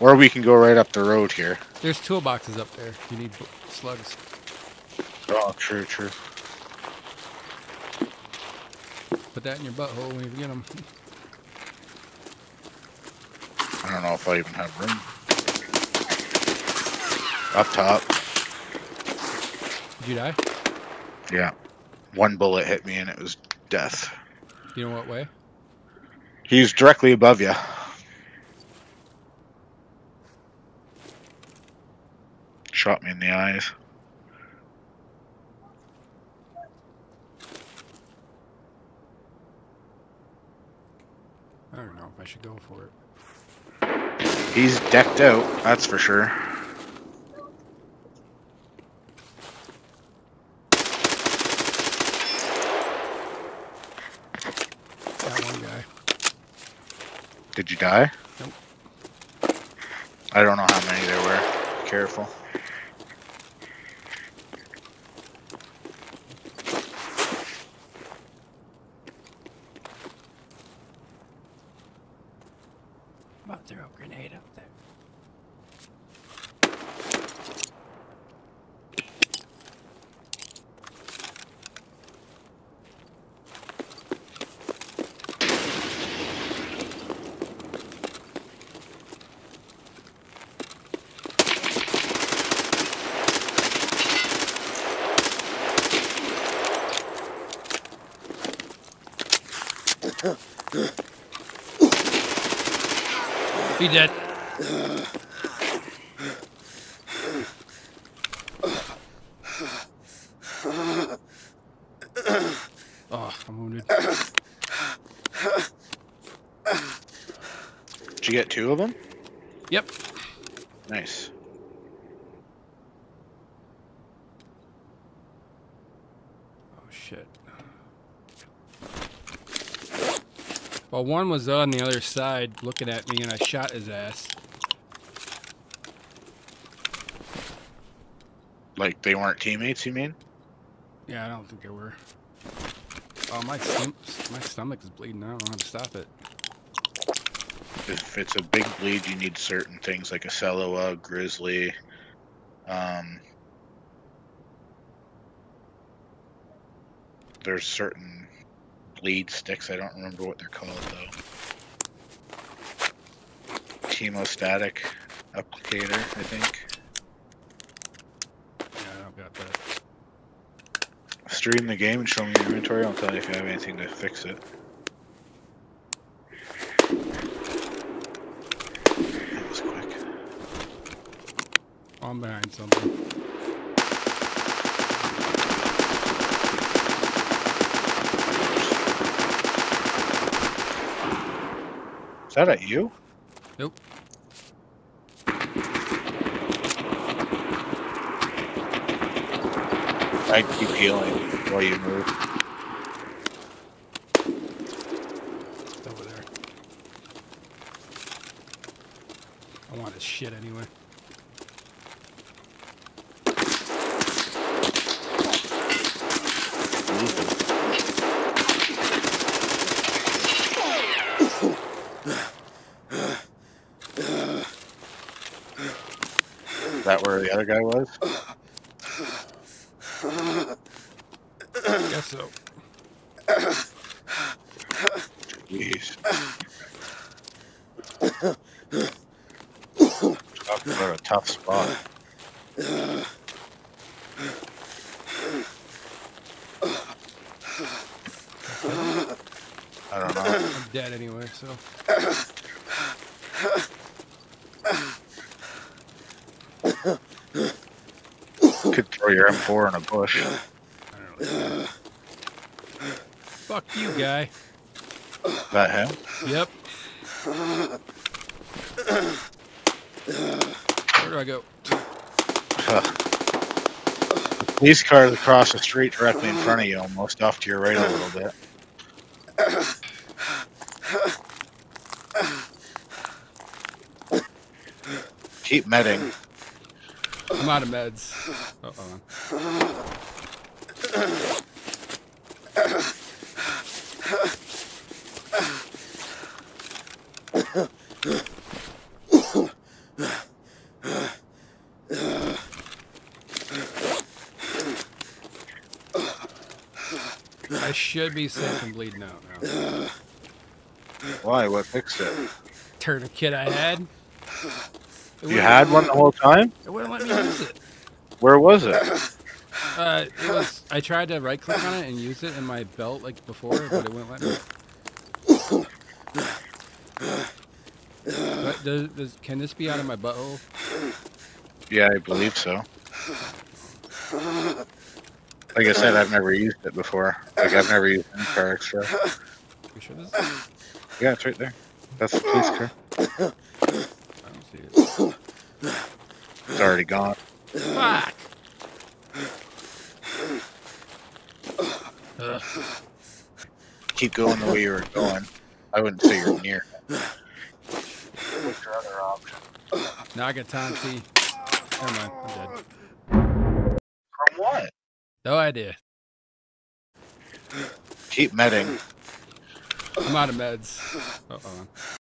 Or we can go right up the road here. There's toolboxes up there. You need slugs. Oh, true, true. Put that in your butthole when you get them. I don't know if I even have room. Up top. Did you die? Yeah. One bullet hit me and it was death. Do you know what way? He was directly above you. Shot me in the eyes. I don't know if I should go for it. He's decked out, that's for sure. That one guy. Did you die? Nope. I don't know how many there were. Be careful. He dead. Oh, I'm wounded. Did you get two of them? Yep. Nice. Oh shit. Well, one was on the other side looking at me, and I shot his ass. Like, they weren't teammates, you mean? Yeah, I don't think they were. Oh, my stomach is bleeding. I don't know how to stop it. If it's a big bleed, you need certain things like Aselua, Grizzly. There's certain... lead sticks. I don't remember what they're called though. Chemostatic applicator, I think. Yeah, I don't got that. Stream the game and show me your inventory. I'll tell you if you have anything to fix it. That was quick. I'm behind something. Is that at you? Nope. I keep healing while you move. It's over there. I want his shit anyway. Is that where the other guy was? I guess so. Jeez. Talk about a tough spot. I don't know. I'm dead anyway, so... Could throw your M4 in a bush. I don't know. Fuck you, guy. That him? Yep. Where do I go? The police car is across the street directly in front of you, almost off to your right a little bit. Keep medding. I'm out of meds. Uh-oh. I should be safe and bleeding out now. Why? What fixed it? Tourniquet I had. You had one the whole time? It wouldn't let me use it. Where was it? It was, I tried to right click on it and use it in my belt like before, but it wouldn't let me. But can this be out of my butthole? Yeah, I believe so. Like I said, I've never used it before. Like, I've never used any car extra. You sure this is? Yeah, it's right there. That's the police car. I don't see it. It's already gone. Fuck! Ugh. Keep going the way you were going. I wouldn't say you're near. What's your other option? Nagatanti. Never mind, I'm dead. From what? No idea. Keep medding. I'm out of meds. Uh-oh.